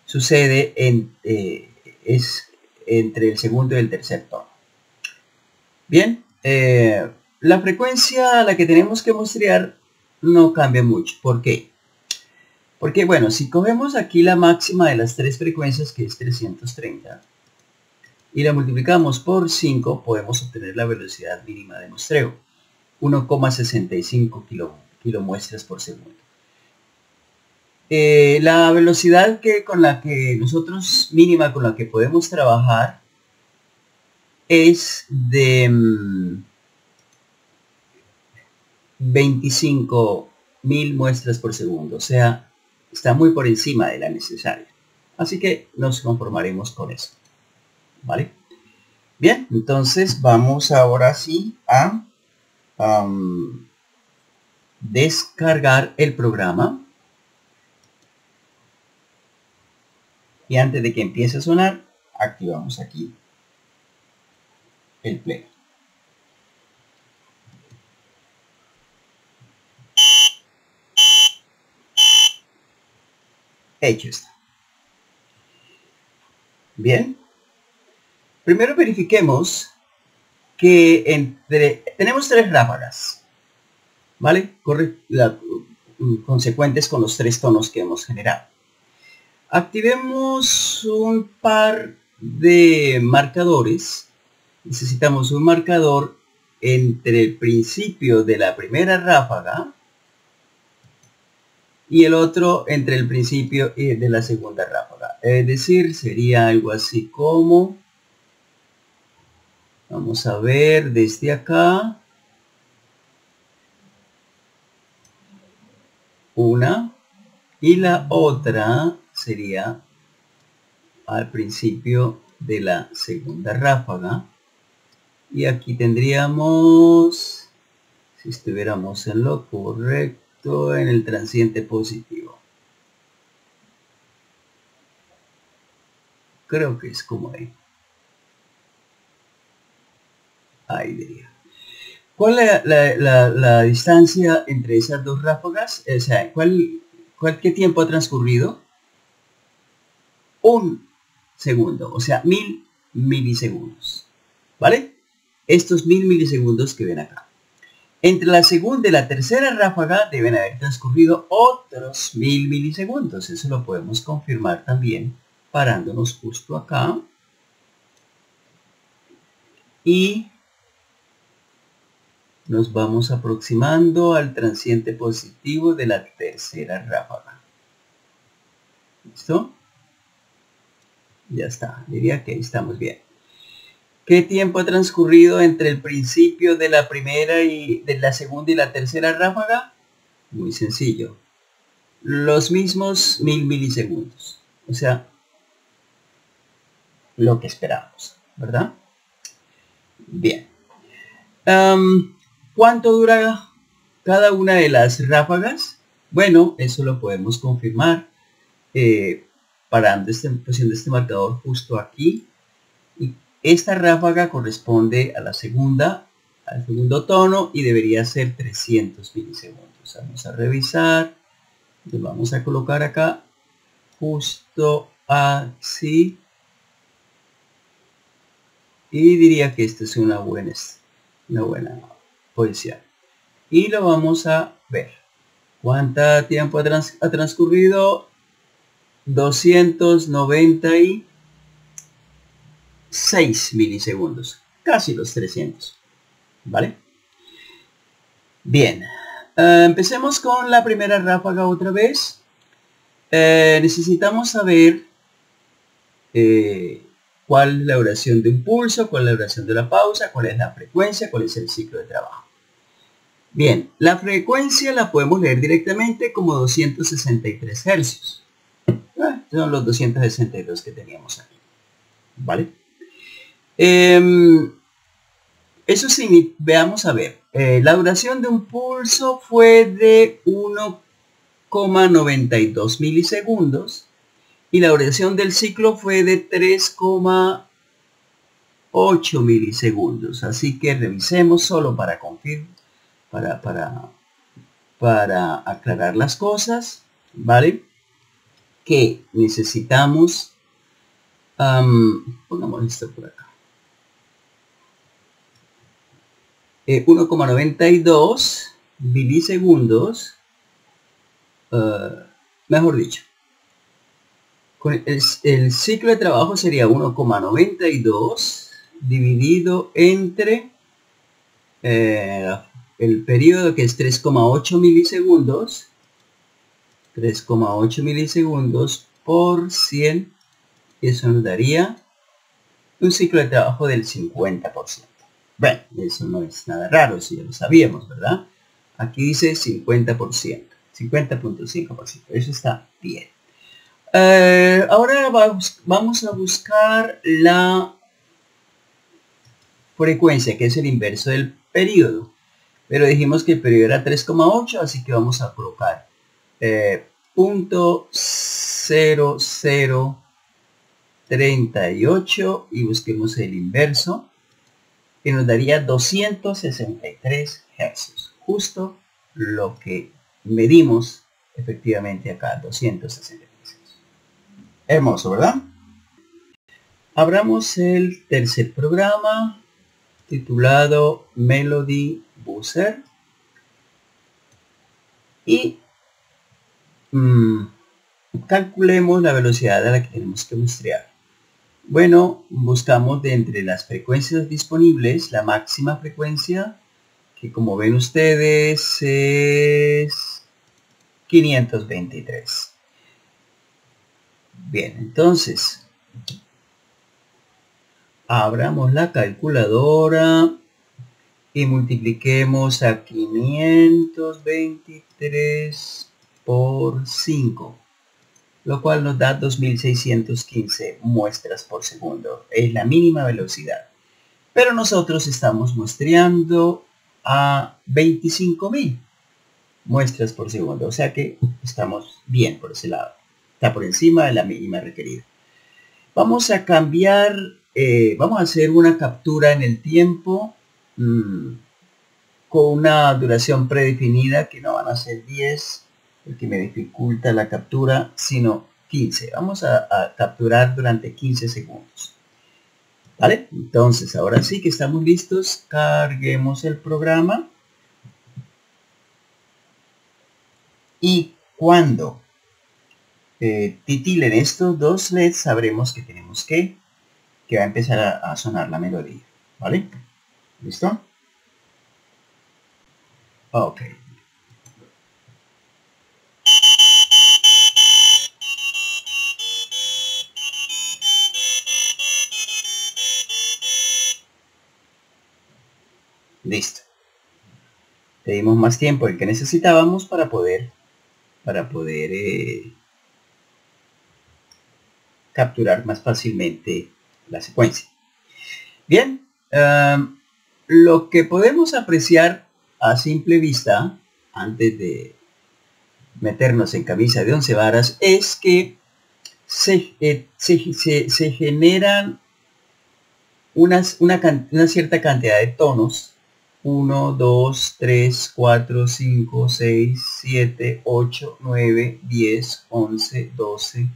sucede en, eh, es entre el segundo y el tercer tono. Bien. Eh, la frecuencia a la que tenemos que mostrear no cambia mucho. ¿Por qué? Porque, bueno, si cogemos aquí la máxima de las tres frecuencias, que es trescientos treinta, y la multiplicamos por cinco, podemos obtener la velocidad mínima de muestreo, uno coma sesenta y cinco kilomuestras por segundo. Eh, la velocidad que, con la que nosotros, mínima con la que podemos trabajar, es de veinticinco mil muestras por segundo, o sea, está muy por encima de la necesaria, así que nos conformaremos con eso, ¿vale? Bien, entonces vamos ahora sí a um, descargar el programa, y antes de que empiece a sonar, activamos aquí el play. Hecho está. Bien. Primero verifiquemos que entre tenemos tres ráfagas, ¿vale? Corre, la, consecuentes con los tres tonos que hemos generado. Activemos un par de marcadores. Necesitamos un marcador entre el principio de la primera ráfaga y el otro entre el principio de la segunda ráfaga. Es decir, sería algo así como, vamos a ver desde acá, una, y la otra sería al principio de la segunda ráfaga. Y aquí tendríamos, si estuviéramos en lo correcto, en el transiente positivo. Creo que es como ahí. Ahí diría. ¿Cuál es la, la, la, la distancia entre esas dos ráfagas? O sea, ¿cuál, cuál, ¿qué tiempo ha transcurrido? Un segundo, o sea, mil milisegundos. ¿Vale? Estos mil milisegundos que ven acá. Entre la segunda y la tercera ráfaga deben haber transcurrido otros mil milisegundos. Eso lo podemos confirmar también parándonos justo acá. Y nos vamos aproximando al transiente positivo de la tercera ráfaga. ¿Listo? Ya está. Diría que estamos bien. ¿Qué tiempo ha transcurrido entre el principio de la primera y de la segunda y la tercera ráfaga? Muy sencillo. Los mismos mil milisegundos. O sea, lo que esperamos, ¿verdad? Bien. Um, ¿Cuánto dura cada una de las ráfagas? Bueno, eso lo podemos confirmar eh, parando este, poniendo este marcador justo aquí. Y esta ráfaga corresponde a la segunda, al segundo tono, y debería ser trescientos milisegundos. Vamos a revisar, lo vamos a colocar acá, justo así. Y diría que esta es una buena, una buena posición. Y lo vamos a ver. ¿Cuánto tiempo ha, trans, ha transcurrido? doscientos noventa y seis milisegundos, casi los trescientos, ¿vale? Bien, eh, empecemos con la primera ráfaga otra vez. Eh, necesitamos saber eh, cuál es la duración de un pulso, cuál es la duración de la pausa, cuál es la frecuencia, cuál es el ciclo de trabajo. Bien, la frecuencia la podemos leer directamente como doscientos sesenta y tres hercios. Ah, son los doscientos sesenta y dos que teníamos aquí, ¿vale? Eh, eso sí, veamos a ver, eh, la duración de un pulso fue de uno coma noventa y dos milisegundos y la duración del ciclo fue de tres coma ocho milisegundos. Así que revisemos solo para confirmar, para, para, para aclarar las cosas, ¿vale? Que necesitamos, um, pongamos esto por acá. Eh, uno coma noventa y dos milisegundos, uh, mejor dicho, con el, el ciclo de trabajo sería uno coma noventa y dos dividido entre eh, el periodo que es tres coma ocho milisegundos, tres coma ocho milisegundos por cien, eso nos daría un ciclo de trabajo del cincuenta por ciento. Bueno, eso no es nada raro, si ya lo sabíamos, ¿verdad? Aquí dice cincuenta por ciento, cincuenta punto cinco por ciento, eso está bien. Eh, ahora vamos a buscar la frecuencia, que es el inverso del periodo. Pero dijimos que el periodo era tres coma ocho, así que vamos a colocar eh, punto cero cero treinta y ocho y busquemos el inverso, que nos daría doscientos sesenta y tres hercios, justo lo que medimos efectivamente acá, doscientos sesenta y tres hercios. Hermoso, ¿verdad? Abramos el tercer programa, titulado Melody Buzzer, y mmm, calculemos la velocidad a la que tenemos que mostrear. Bueno, buscamos de entre las frecuencias disponibles la máxima frecuencia, que como ven ustedes es quinientos veintitrés. Bien, entonces abramos la calculadora y multipliquemos a quinientos veintitrés por cinco, lo cual nos da dos mil seiscientos quince muestras por segundo. Es la mínima velocidad. Pero nosotros estamos muestreando a veinticinco mil muestras por segundo. O sea que estamos bien por ese lado. Está por encima de la mínima requerida. Vamos a cambiar, eh, vamos a hacer una captura en el tiempo mmm, con una duración predefinida que no van a ser diez, porque me dificulta la captura, sino quince. Vamos a, a capturar durante quince segundos, ¿vale? Entonces, ahora sí que estamos listos. Carguemos el programa. y cuando eh, titilen estos dos leds sabremos que tenemos que que va a empezar a, a sonar la melodía, ¿vale? ¿Listo? Ok. Listo. Le dimos más tiempo el que necesitábamos para poder para poder eh, capturar más fácilmente la secuencia. Bien, uh, lo que podemos apreciar a simple vista antes de meternos en camisa de once varas es que se, eh, se, se, se generan unas, una, una cierta cantidad de tonos. uno, dos, tres, cuatro, cinco, seis, siete, ocho, nueve, diez, once, doce,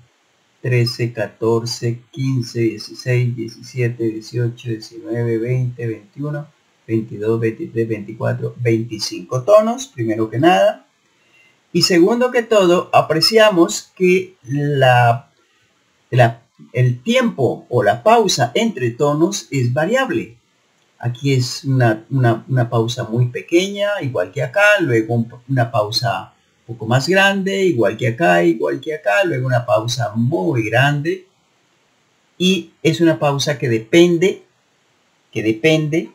trece, catorce, quince, dieciséis, diecisiete, dieciocho, diecinueve, veinte, veintiuno, veintidós, veintitrés, veinticuatro, veinticinco tonos, primero que nada. Y segundo que todo, apreciamos que la, la, el tiempo o la pausa entre tonos es variable. Aquí es una, una, una pausa muy pequeña, igual que acá, luego una pausa un poco más grande, igual que acá, igual que acá, luego una pausa muy grande. Y es una pausa que depende, que depende,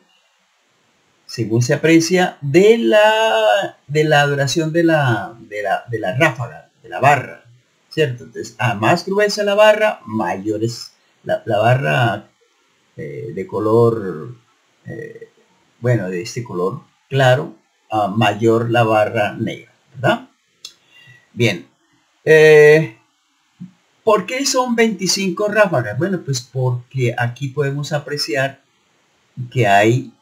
según se aprecia, de la, de la duración de la, de, la, de la ráfaga, de la barra, ¿cierto? Entonces, a más gruesa la barra, mayor es la, la barra eh, de color... Eh, bueno, de este color claro, a mayor la barra negra, ¿verdad? Bien, eh, ¿por qué son veinticinco ráfagas? Bueno, pues porque aquí podemos apreciar que hay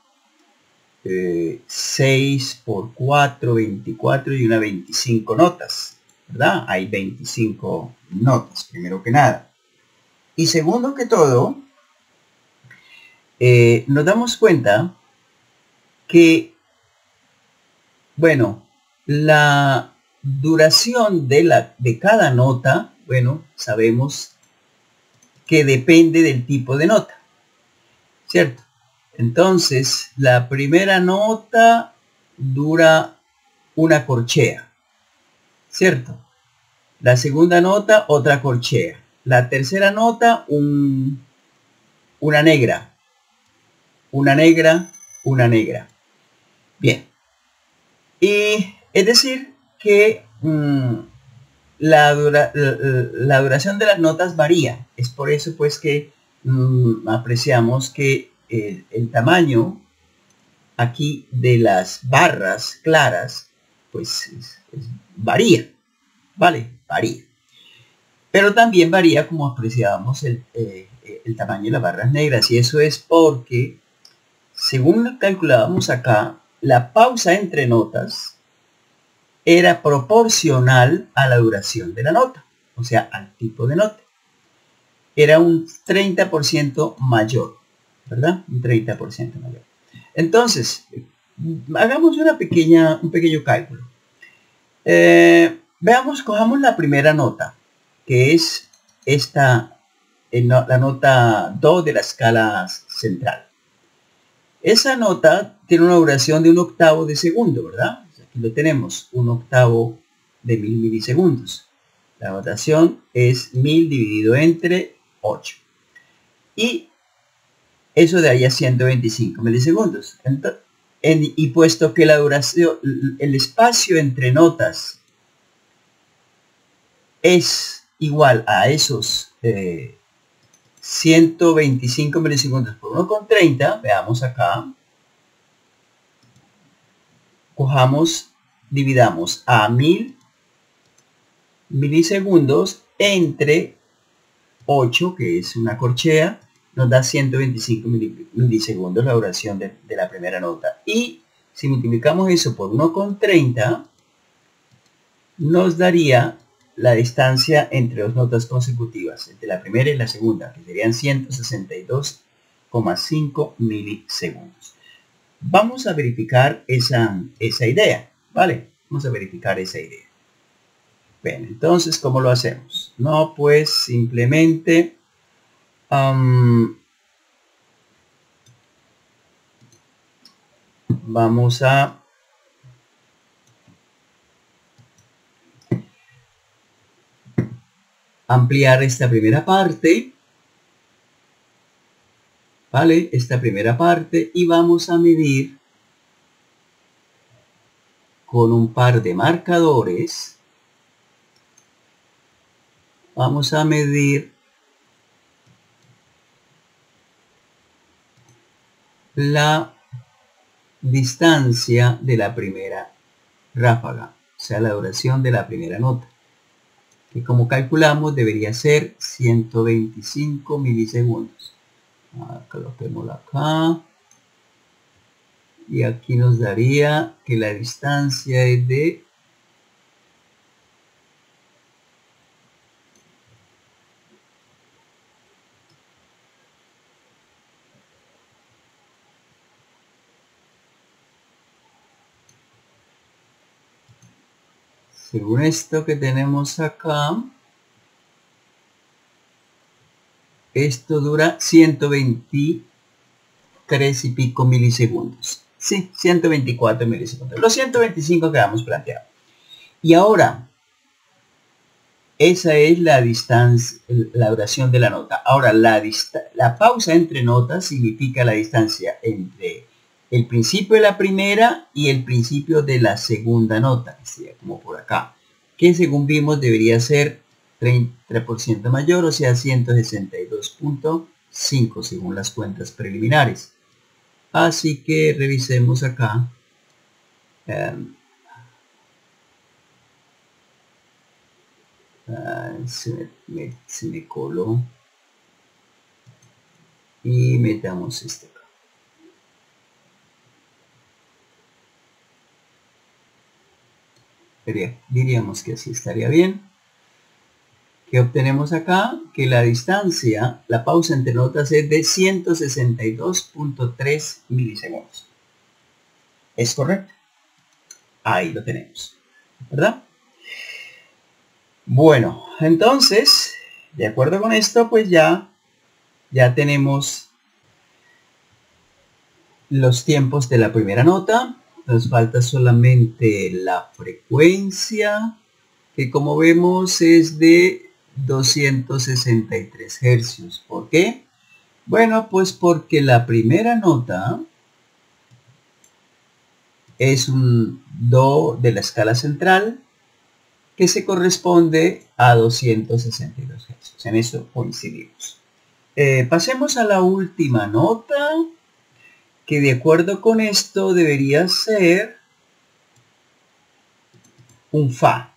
eh, seis por cuatro, veinticuatro y una veinticinco notas, ¿verdad? Hay veinticinco notas, primero que nada. Y segundo que todo, Eh, nos damos cuenta que, bueno, la duración de, la, de cada nota, bueno, sabemos que depende del tipo de nota, ¿cierto? Entonces, la primera nota dura una corchea, ¿cierto? La segunda nota, otra corchea. La tercera nota, un, una negra. Una negra, una negra. Bien. Y es decir que mmm, la, dura, la, la duración de las notas varía. Es por eso pues que mmm, apreciamos que el, el tamaño aquí de las barras claras pues es, es, varía. ¿Vale? Varía. Pero también varía como apreciábamos el, eh, el tamaño de las barras negras. Y eso es porque... Según calculábamos acá, la pausa entre notas era proporcional a la duración de la nota, o sea, al tipo de nota. Era un treinta por ciento mayor, ¿verdad? Un treinta por ciento mayor. Entonces, hagamos una pequeña, un pequeño cálculo. Eh, veamos, cojamos la primera nota, que es esta, la nota do de la escala central. Esa nota tiene una duración de un octavo de segundo, ¿verdad? Aquí lo tenemos, un octavo de mil milisegundos. La duración es mil dividido entre ocho. Y eso daría ciento veinticinco milisegundos. Entonces, en, y puesto que la duración, el espacio entre notas es igual a esos... Eh, ciento veinticinco milisegundos por uno coma treinta, veamos acá, cojamos, dividamos a mil milisegundos entre ocho, que es una corchea, nos da ciento veinticinco milisegundos la duración de, de la primera nota. Y si multiplicamos eso por uno coma treinta, nos daría la distancia entre dos notas consecutivas, entre la primera y la segunda, que serían ciento sesenta y dos coma cinco milisegundos. Vamos a verificar esa, esa idea, ¿vale? Vamos a verificar esa idea. Bueno, entonces, ¿cómo lo hacemos? No, pues simplemente um, vamos a ampliar esta primera parte, ¿vale? Esta primera parte, y vamos a medir con un par de marcadores. Vamos a medir la distancia de la primera ráfaga, o sea, la duración de la primera nota, que como calculamos debería ser ciento veinticinco milisegundos. Coloquémoslo acá, y aquí nos daría que la distancia es de según esto que tenemos acá, esto dura ciento veintitrés y pico milisegundos. Sí, ciento veinticuatro milisegundos. Los ciento veinticinco que habíamos planteado. Y ahora, esa es la distancia, la duración de la nota. Ahora, la, la pausa entre notas significa la distancia entre el principio de la primera y el principio de la segunda nota, que sería como por acá, que según vimos debería ser treinta por ciento mayor, o sea, ciento sesenta y dos punto cinco según las cuentas preliminares. Así que revisemos acá. Um, uh, se, me, me, se me coló. Y metamos este. Diríamos que así estaría bien. ¿Qué obtenemos acá? Que la distancia, la pausa entre notas es de ciento sesenta y dos punto tres milisegundos. ¿Es correcto? Ahí lo tenemos, ¿verdad? Bueno, entonces, de acuerdo con esto, pues ya, ya tenemos los tiempos de la primera nota. Nos falta solamente la frecuencia, que como vemos es de doscientos sesenta y tres hercios. ¿Por qué? Bueno, pues porque la primera nota es un do de la escala central que se corresponde a doscientos sesenta y dos hercios. En eso coincidimos. Eh, pasemos a la última nota, que de acuerdo con esto debería ser un fa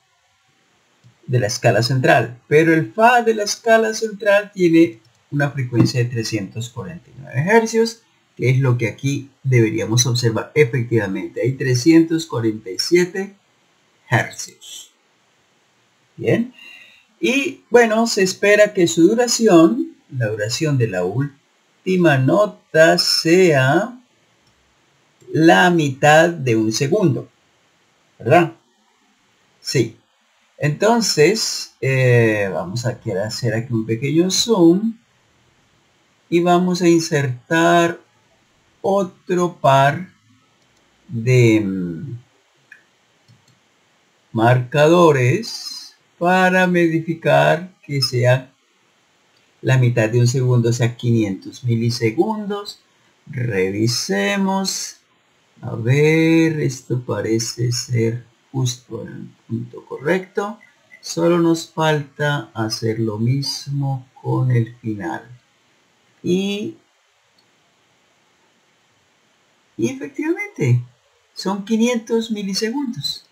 de la escala central, pero el fa de la escala central tiene una frecuencia de trescientos cuarenta y nueve hercios, que es lo que aquí deberíamos observar. Efectivamente, hay trescientos cuarenta y siete hercios. Bien, y bueno, se espera que su duración, la duración de la última última nota, sea la mitad de un segundo, ¿verdad? Sí. Entonces, eh, vamos a hacer aquí un pequeño zoom y vamos a insertar otro par de mm, marcadores para verificar que sea la mitad de un segundo, o sea, quinientos milisegundos. Revisemos. A ver, esto parece ser justo en el punto correcto. Solo nos falta hacer lo mismo con el final. Y, y efectivamente, son quinientos milisegundos.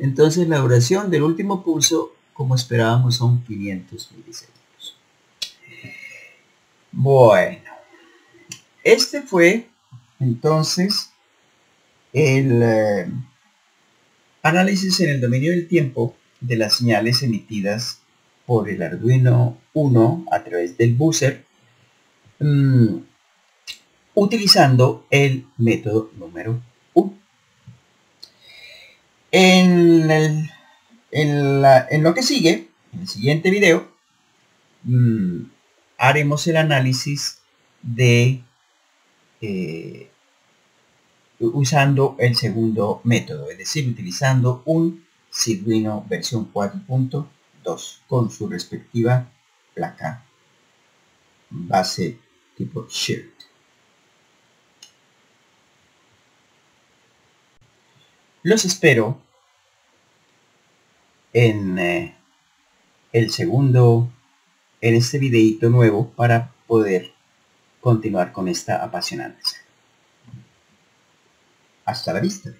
Entonces, la duración del último pulso, como esperábamos, son quinientos milisegundos. Bueno, este fue entonces el eh, análisis en el dominio del tiempo de las señales emitidas por el Arduino Uno a través del buzzer, mmm, utilizando el método número uno. En el en, la, en lo que sigue, en el siguiente video, mmm, haremos el análisis de eh, usando el segundo método, es decir, utilizando un Seeeduino versión cuatro punto dos con su respectiva placa base tipo Shirt. Los espero en eh, el segundo, en este videito nuevo, para poder continuar con esta apasionante serie. Hasta la vista.